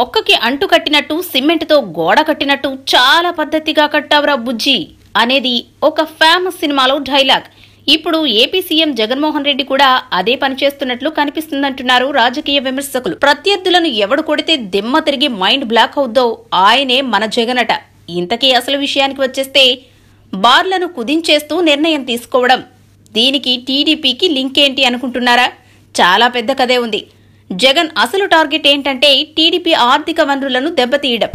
మొక్కకి అంటు కట్టినట్టు సిమెంట్తో గోడ కట్టినట్టు చాలా పద్ధతిగా కట్టావరా బుజ్జి అనేది ఒక ఫేమస్ సినిమాలో డైలాగ్. ఇప్పుడు ఏపీ సీఎం జగన్మోహన్ రెడ్డి కూడా అదే పని చేస్తున్నట్లు కనిపిస్తుందంటున్నారు రాజకీయ విమర్శకులు. ప్రత్యర్థులను ఎవడు కొడితే దిమ్మ తిరిగి మైండ్ బ్లాక్ అవుద్దో ఆయనే మన జగనట. ఇంతకీ అసలు విషయానికి వచ్చేస్తే బార్లను కుదించేస్తూ నిర్ణయం తీసుకోవడం, దీనికి టీడీపీకి లింక్ ఏంటి అనుకుంటున్నారా? చాలా పెద్ద కథే ఉంది. జగన్ అసలు టార్గెట్ ఏంటంటే టీడీపీ ఆర్థిక వనరులను దెబ్బతీయడం.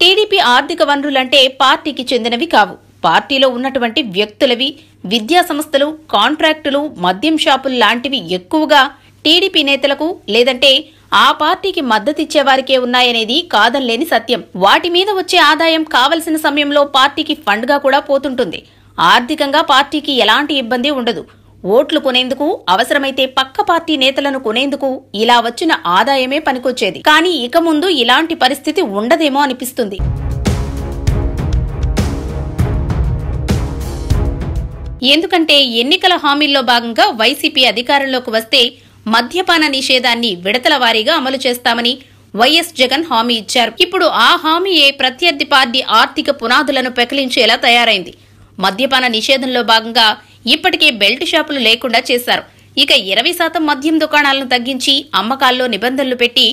టీడీపీ ఆర్థిక వనరులంటే పార్టీకి చెందినవి కావు, పార్టీలో ఉన్నటువంటి వ్యక్తులవి. విద్యా సంస్థలు, కాంట్రాక్టులు, మద్యం షాపులు లాంటివి ఎక్కువగా టీడీపీ నేతలకు లేదంటే ఆ పార్టీకి మద్దతిచ్చేవారికే ఉన్నాయనేది కాదనలేని సత్యం. వాటి మీద వచ్చే ఆదాయం కావలసిన సమయంలో పార్టీకి ఫండ్గా కూడా పోతుంటుంది. ఆర్థికంగా పార్టీకి ఎలాంటి ఇబ్బంది ఉండదు. ఓట్లు కొనేందుకు, అవసరమైతే పక్క పార్టీ నేతలను కొనేందుకు ఇలా వచ్చిన ఆదాయమే పనికొచ్చేది. కానీ ఇక ముందు ఇలాంటి పరిస్థితి ఉండదేమో అనిపిస్తుంది. ఎందుకంటే ఎన్నికల హామీల్లో భాగంగా వైసీపీ అధికారంలోకి వస్తే మద్యపాన నిషేధాన్ని విడతల వారీగా అమలు చేస్తామని వైఎస్ జగన్ హామీ ఇచ్చారు. ఇప్పుడు ఆ హామీయే ప్రత్యర్థి పార్టీ ఆర్థిక పునాదులను పెకిలించేలా తయారైంది. మద్యపాన నిషేధంలో భాగంగా ఇప్పటికే బెల్ట్ షాపులు లేకుండా చేశారు. ఇక 20% మద్యం దుకాణాలను తగ్గించి అమ్మకాల్లో నిబంధనలు పెట్టి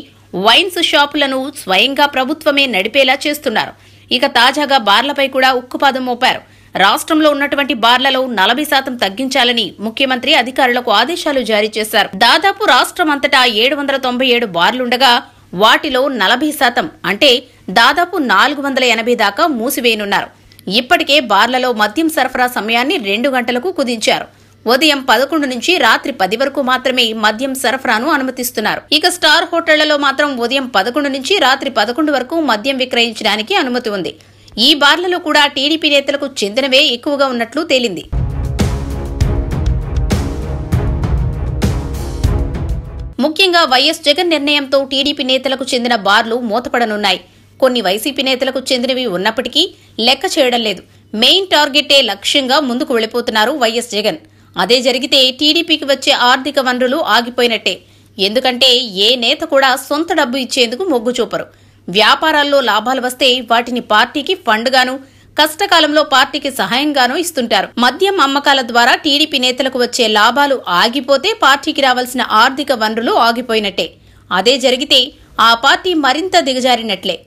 వైన్స్ షాపులను స్వయంగా ప్రభుత్వమే నడిపేలా చేస్తున్నారు. ఇక తాజాగా బార్లపై కూడా ఉక్కుపాదం మోపారు. రాష్ట్రంలో ఉన్నటువంటి బార్లలో 40% తగ్గించాలని ముఖ్యమంత్రి అధికారులకు ఆదేశాలు జారీ చేశారు. దాదాపు రాష్ట్రమంతటా 797 బార్లుండగా వాటిలో 40% అంటే దాదాపు 480 దాకా మూసివేయనున్నారు. ఇప్పటికే బార్లలో మద్యం సరఫరా సమయాన్ని 2 గంటలకు కుదించారు. ఉదయం 11 నుంచి రాత్రి 10 వరకు మాత్రమే మద్యం సరఫరాను అనుమతిస్తున్నారు. ఇక స్టార్ హోటళ్లలో మాత్రం ఉదయం 11 నుంచి రాత్రి 11 వరకు మద్యం విక్రయించడానికి అనుమతి ఉంది. ఈ బార్లలో కూడా టీడీపీ నేతలకు చెందినవే ఎక్కువగా ఉన్నట్లు తేలింది. ముఖ్యంగా వైఎస్ జగన్ నిర్ణయంతో టీడీపీ నేతలకు చెందిన బార్లు మూతపడనున్నాయి. కొన్ని వైసీపీ నేతలకు చెందినవి ఉన్నప్పటికీ లెక్క చేయడం లేదు. మెయిన్ టార్గెటే లక్ష్యంగా ముందుకు వెళ్లిపోతున్నారు వైఎస్ జగన్. అదే జరిగితే టీడీపీకి వచ్చే ఆర్థిక వనరులు ఆగిపోయినట్టే. ఎందుకంటే ఏ నేత కూడా సొంత డబ్బు ఇచ్చేందుకు మొగ్గు చూపరు. వ్యాపారాల్లో లాభాలు వస్తే వాటిని పార్టీకి ఫండ్గాను, కష్టకాలంలో పార్టీకి సహాయంగానూ ఇస్తుంటారు. మద్యం అమ్మకాల ద్వారా టీడీపీ నేతలకు వచ్చే లాభాలు ఆగిపోతే పార్టీకి రావాల్సిన ఆర్థిక వనరులు ఆగిపోయినట్టే. అదే జరిగితే ఆ పార్టీ మరింత దిగజారినట్లే.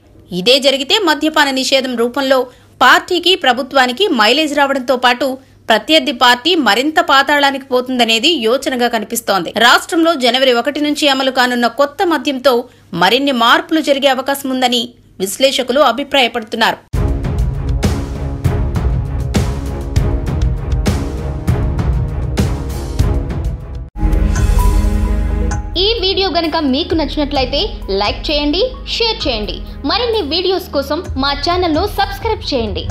ఇదే జరిగితే మద్యపాన నిషేధం రూపంలో పార్టీకి, ప్రభుత్వానికి మైలేజ్ రావడంతో పాటు ప్రత్యర్థి పార్టీ మరింత పాతాళానికి పోతుందనేది యోచనగా కనిపిస్తోంది. రాష్ట్రంలో జనవరి 1 నుంచి అమలు కానున్న కొత్త మద్యంతో మరిన్ని మార్పులు జరిగే అవకాశం ఉందని విశ్లేషకులు అభిప్రాయపడుతున్నారు. ఈ వీడియో గనక మీకు నచ్చినట్లయితే లైక్ చేయండి, షేర్ చేయండి. మరిన్ని వీడియోస్ కోసం మా ఛానల్ను సబ్స్క్రైబ్ చేయండి.